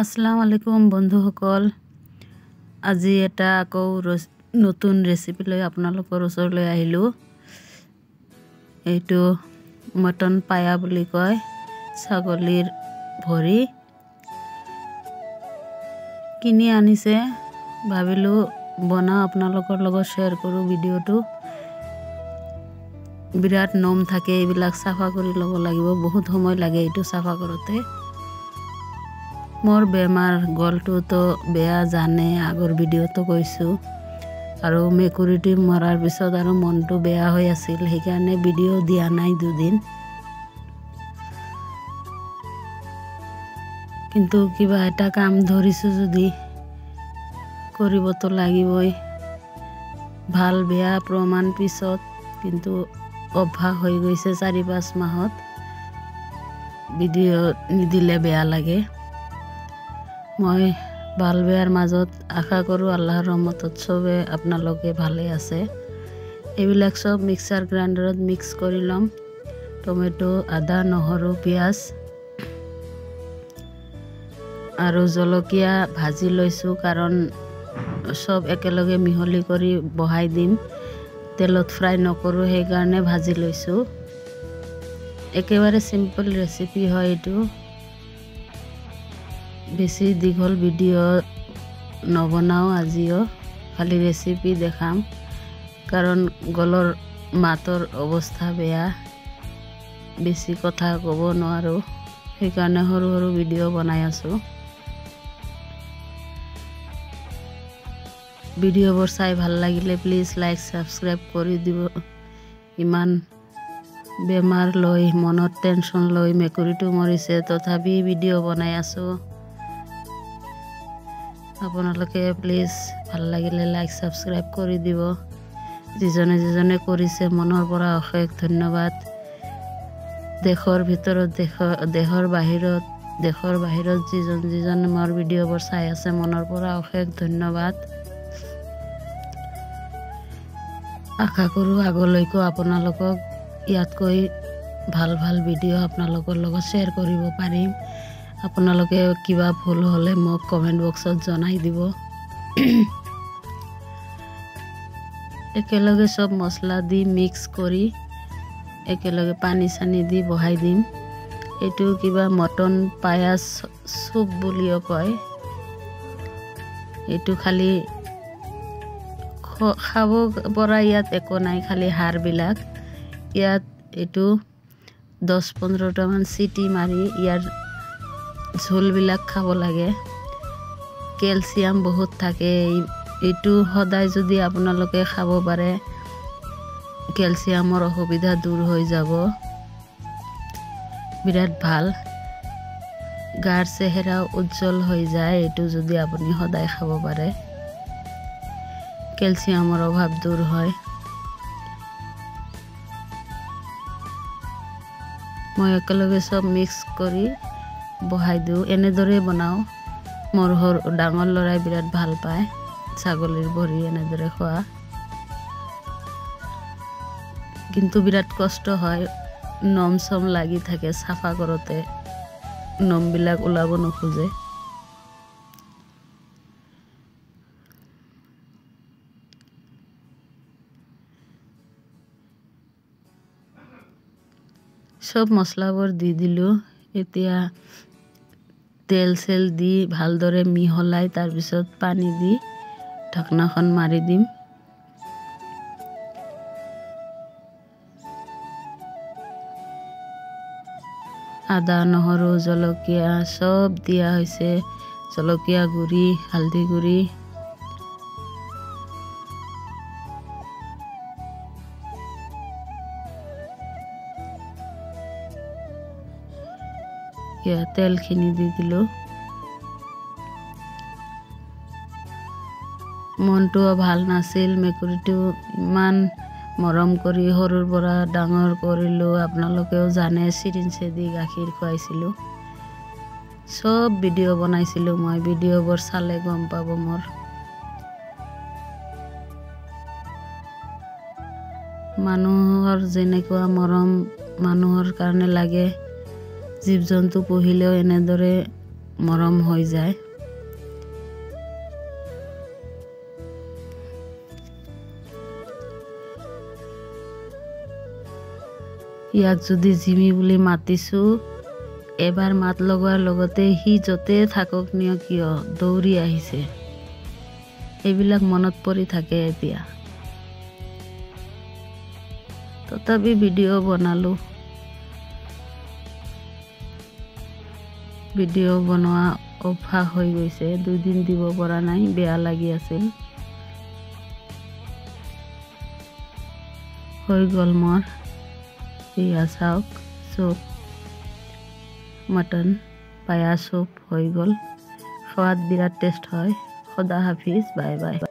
अस्सलाम वालेकुम बंधुसकल आज एटा आक नतुन रेसिपी लै आपलोर ऊर आइलो मटन पाया बुली कय छागलीर भरी किनि आनिसे भाबिलो बना आपलोर लगत शेयर करूँ भिडिओ बिराट नम थाके साफा करि लग लागिबो बहुत समय लागे एटू साफा करते मोर बेमार गलटू तो बेया जाने आगर भिडिओ तो कैसो और मेकुरीटी मरार पिछत और मन तो बेया हो आसिल हेकाने भिडिओ दिया नाई दुदिन किन्तु किबा एटा काम धरिसो जदि करिबो तो लागिबई भाल बेया प्रमाण पिछत किन्तु अभ्यास हो गई चारि पाँच माहत भिडिओ निदिले बेया लागे मैं भल बेयार मजत आशा करूँ आल्लाह रहमतत सबे आपनालोके भाले आसे एबिलाक सब मिक्सार ग्राइंडरत मिक्स करि लम टमेटो आदा नहरु पियाज और जलकिया भाजी लैसु कारण सब एकेलगे मिहली करि बहाई दिम तेलत फ्राई नकरूँ हेइकारणे भाजी लैसु एकेबारे सिम्पल रेसिपी है एटू बेसि दीघल भिडिओ नबनाओ आजिओ खाली रेसिपी देखाम कारण गलर मातर अवस्था बेया बेसि कथा कब नो हेकाने हरु हरु भिडिओ बनाई आसो भिडिओ चाई भल लागिले प्लिज लाइक सबस्क्राइब करि दिबो इमान बेमार लई मनर टेंशन लई मेकुरीटो मरिसे तथापि भिडिओ बनाई आसो आपनालोके प्लिज भल लागिले लाइक सबस्क्राइब करि दिब जिजने जिजने करिसे मनर परा अशेष धन्यवाद देशर भितर देशर बाहिरत जिजन जिजन मोर भिडिओ चाई आसे मनर परा अशेष धन्यवाद आशा करूँ आगলৈको आपनालोকক इयातকৈ ভাল भिडिओ आपनालोকৰ লগত शेयर কৰিব পাৰিম आपनालोके किबा भूल होले मोक कमेंट बक्सत जनाई दिब एकेलगे सब मसला दी मिक्स करी एकेलगे पानी सानी दी बहाई दिम एटू किबा मटन पाया सूप बुलिओ कय एटू खाली खाब परा इयात एको नाई खाली हार बिलाक इयात एटू 10-15टा मान सीटी मारी इयार झोलबिलाक खाब लगे केलसियाम बहुत थाके एटू सदाय जदि आपनालोके खाब पारे केलसियामर असुविधा दूर हो जाब बिराट भाल गार चेहरा उज्जवल हो जाए एटू जदि आपनि सदाय खाब पारे केलसियामर अभाव दूर है मैं एकेलगे सब मिक्स करी बहाई दूँ एने बनाओ मोर डांगर लड़ाई बिराट भल पाए छागलीर भरी एने खुआ किन्तु बिराट कष्ट नम सम लगी थाके साफा करते नम बिलाक ओलाब नखोजे सब मसलाबोर दी दिलु एतिया तेल सेल दी भालदरे मिहलाई तार पिछत पानी दी ढकनाखन मारी दिम आदा नहरु जलकिया सब दिया होइसे जलकिया गुड़ी हल्दी गुड़ी तेल खिनी दी दिलो मनटो भल नासिल मेकुरीटो इमान मरम करी हरुर परा डांगर करिलो आपनालोकेओ जाने सिरिंजे दी गाखिर खुआइसिलो सब भिडिओ बनाइसिलो मैं भिडिओ बर चाले गम पाबो मोर मानुहर जेनेकुआ मरम मानुहर कारणे लागे जीव जन्तु पुहिले एने मरम हो जाए। ইয়াক যদি জিমি বুলি মাতিছো এবাৰ মাত লগোৱাৰ লগতে হি যতে থাকক নিয় কিয় দৌৰি আহিছে। এইবিলাক মনত পৰি থাকে এতিয়া। তথাপি ভিডিঅ' বনালো। ভিডিঅ' বনোৱা অভ্যাস হৈ গৈছে, দুদিন দিব পৰা নাই, বেয়া লাগি আছিল। হৈ গ'ল মোৰ पिया साग सूप मटन पाया सूप हो गल। स्वाद बिराट टेस्ट है। खुदा हाफिज, बाय बाय।